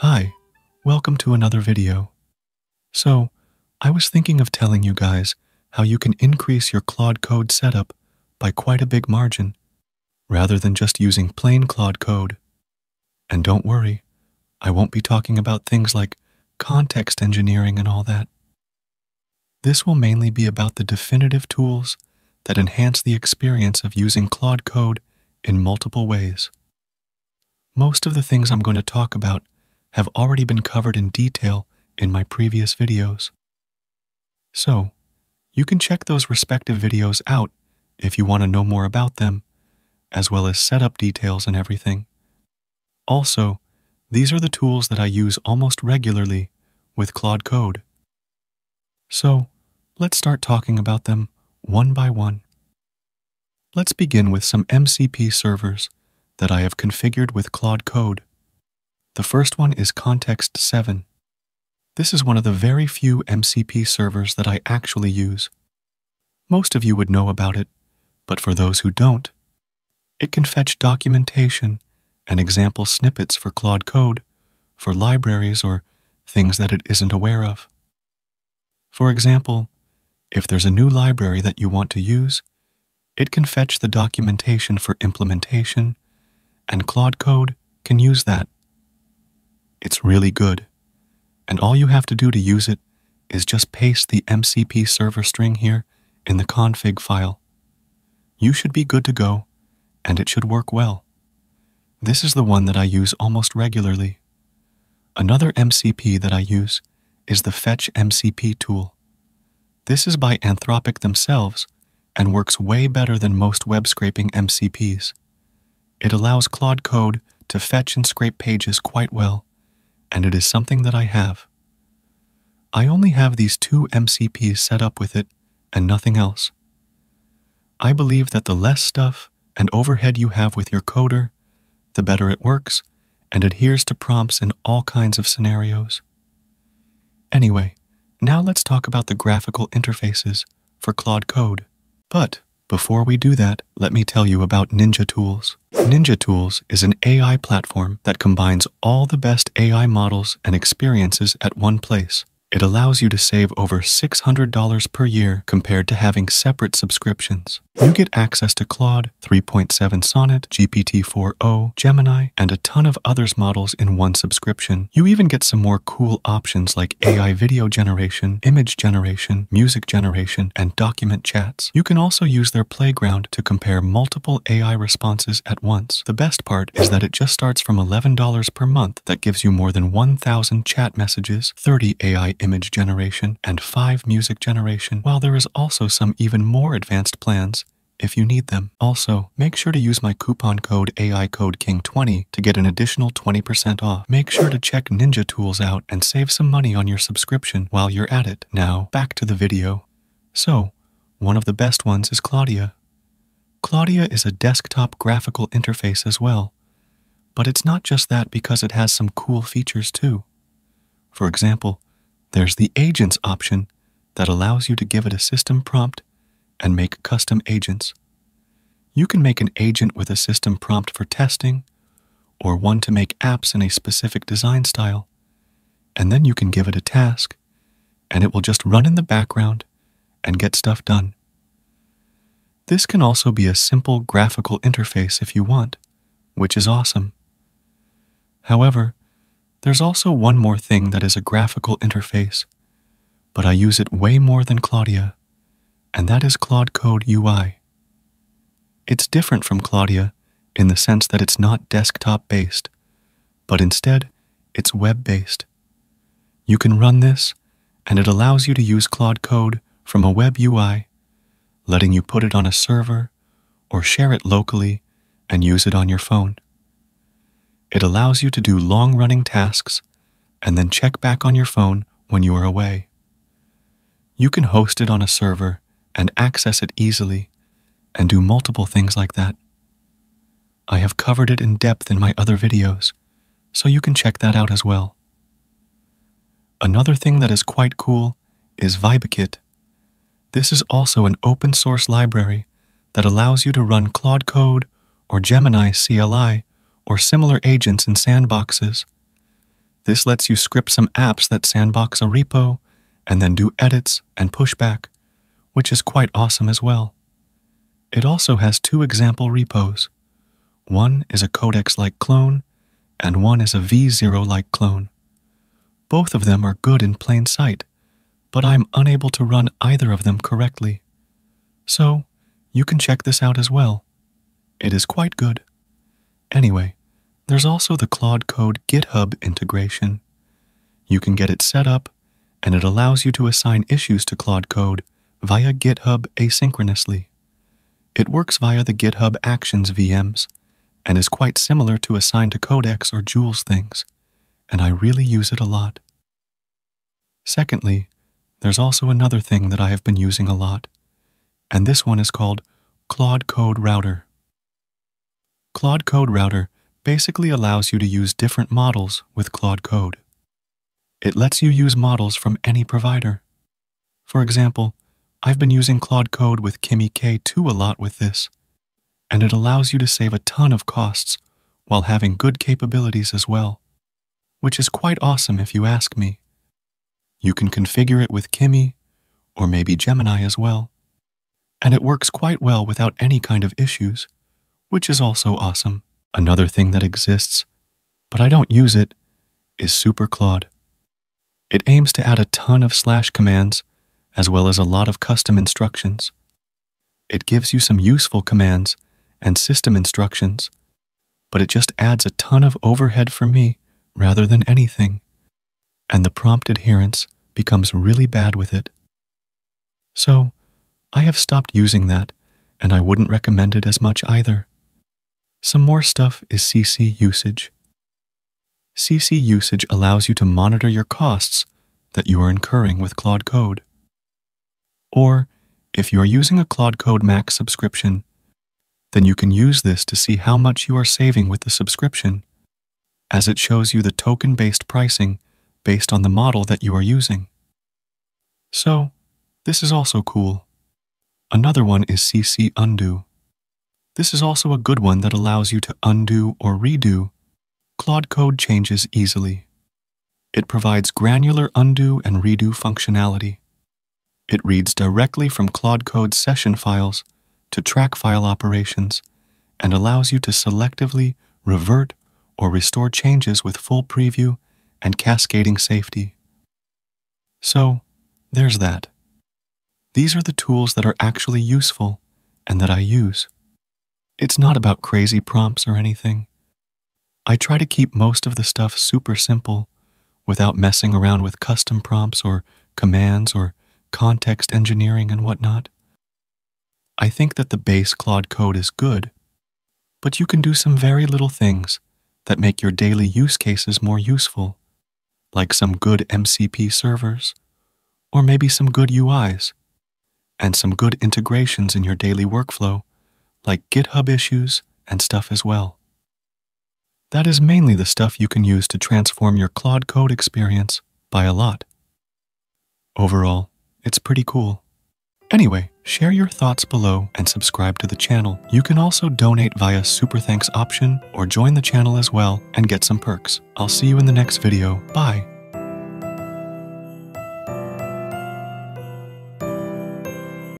Hi, welcome to another video. So, I was thinking of telling you guys how you can increase your Claude Code setup by quite a big margin, rather than just using plain Claude Code. And don't worry, I won't be talking about things like context engineering and all that. This will mainly be about the definitive tools that enhance the experience of using Claude Code in multiple ways. Most of the things I'm going to talk about have already been covered in detail in my previous videos. So, you can check those respective videos out if you want to know more about them, as well as setup details and everything. Also, these are the tools that I use almost regularly with Claude Code. So, let's start talking about them one by one. Let's begin with some MCP servers that I have configured with Claude Code. The first one is Context7. This is one of the very few MCP servers that I actually use. Most of you would know about it, but for those who don't, it can fetch documentation and example snippets for Claude Code for libraries or things that it isn't aware of. For example, if there's a new library that you want to use, it can fetch the documentation for implementation, and Claude Code can use that. It's really good, and all you have to do to use it is just paste the MCP server string here in the config file. You should be good to go, and it should work well. This is the one that I use almost regularly. Another MCP that I use is the Fetch MCP tool. This is by Anthropic themselves and works way better than most web scraping MCPs. It allows Claude Code to fetch and scrape pages quite well, and it is something that I have. I only have these two MCPs set up with it and nothing else. I believe that the less stuff and overhead you have with your coder, the better it works and adheres to prompts in all kinds of scenarios. Anyway, now let's talk about the graphical interfaces for Claude Code. But before we do that, let me tell you about Ninja Tools. Ninja Tools is an AI platform that combines all the best AI models and experiences at one place. It allows you to save over $600 per year compared to having separate subscriptions. You get access to Claude 3.7 Sonnet, GPT-4o, Gemini, and a ton of other models in one subscription. You even get some more cool options like AI video generation, image generation, music generation, and document chats. You can also use their playground to compare multiple AI responses at once. The best part is that it just starts from $11 per month. That gives you more than 1,000 chat messages, 30 AI image generation, and 5 music generation, while there is also some even more advanced plans if you need them. Also, make sure to use my coupon code AICodeKing20 to get an additional 20% off. Make sure to check Ninja Tools out and save some money on your subscription while you're at it. Now, back to the video. So, one of the best ones is Claudia. Claudia is a desktop graphical interface as well, but it's not just that because it has some cool features too. For example, there's the Agents option that allows you to give it a system prompt and make custom agents. You can make an agent with a system prompt for testing, or one to make apps in a specific design style, and then you can give it a task, and it will just run in the background and get stuff done. This can also be a simple graphical interface if you want, which is awesome. However, there's also one more thing that is a graphical interface, but I use it way more than Claudia, and that is Claude Code UI. It's different from Claudia in the sense that it's not desktop-based, but instead, it's web-based. You can run this, and it allows you to use Claude Code from a web UI, letting you put it on a server or share it locally and use it on your phone. It allows you to do long-running tasks and then check back on your phone when you are away. You can host it on a server and access it easily and do multiple things like that. I have covered it in depth in my other videos, so you can check that out as well. Another thing that is quite cool is VibeKit. This is also an open-source library that allows you to run Claude Code or Gemini CLI or similar agents in sandboxes. This lets you script some apps that sandbox a repo and then do edits and pushback, which is quite awesome as well. It also has two example repos. One is a Codex-like clone, and one is a v0-like clone. Both of them are good in plain sight, but I'm unable to run either of them correctly. So, you can check this out as well. It is quite good. Anyway, there's also the Claude Code GitHub integration. You can get it set up, and it allows you to assign issues to Claude Code via GitHub asynchronously. It works via the GitHub Actions VMs, and is quite similar to assign to Codex or Jules things, and I really use it a lot. Secondly, there's also another thing that I have been using a lot, and this one is called Claude Code Router. Claude Code Router basically allows you to use different models with Claude Code. It lets you use models from any provider. For example, I've been using Claude Code with Kimi K2 a lot with this, and it allows you to save a ton of costs while having good capabilities as well, which is quite awesome if you ask me. You can configure it with Kimi, or maybe Gemini as well, and it works quite well without any kind of issues, which is also awesome. Another thing that exists, but I don't use it, is SuperClaude. It aims to add a ton of slash commands, as well as a lot of custom instructions. It gives you some useful commands and system instructions, but it just adds a ton of overhead for me rather than anything, and the prompt adherence becomes really bad with it. So, I have stopped using that, and I wouldn't recommend it as much either. Some more stuff is CC usage. CC usage allows you to monitor your costs that you are incurring with Claude Code. Or, if you are using a Claude Code Max subscription, then you can use this to see how much you are saving with the subscription, as it shows you the token-based pricing based on the model that you are using. So, this is also cool. Another one is CC Undo. This is also a good one that allows you to undo or redo Claude Code changes easily. It provides granular undo and redo functionality. It reads directly from Claude Code session files to track file operations and allows you to selectively revert or restore changes with full preview and cascading safety. So, there's that. These are the tools that are actually useful and that I use. It's not about crazy prompts or anything. I try to keep most of the stuff super simple without messing around with custom prompts or commands or context engineering and whatnot. I think that the base Claude Code is good, but you can do some very little things that make your daily use cases more useful, like some good MCP servers, or maybe some good UIs, and some good integrations in your daily workflow, like GitHub issues and stuff as well. That is mainly the stuff you can use to transform your Claude Code experience by a lot. Overall, it's pretty cool. Anyway, share your thoughts below and subscribe to the channel. You can also donate via Super Thanks option or join the channel as well and get some perks. I'll see you in the next video. Bye!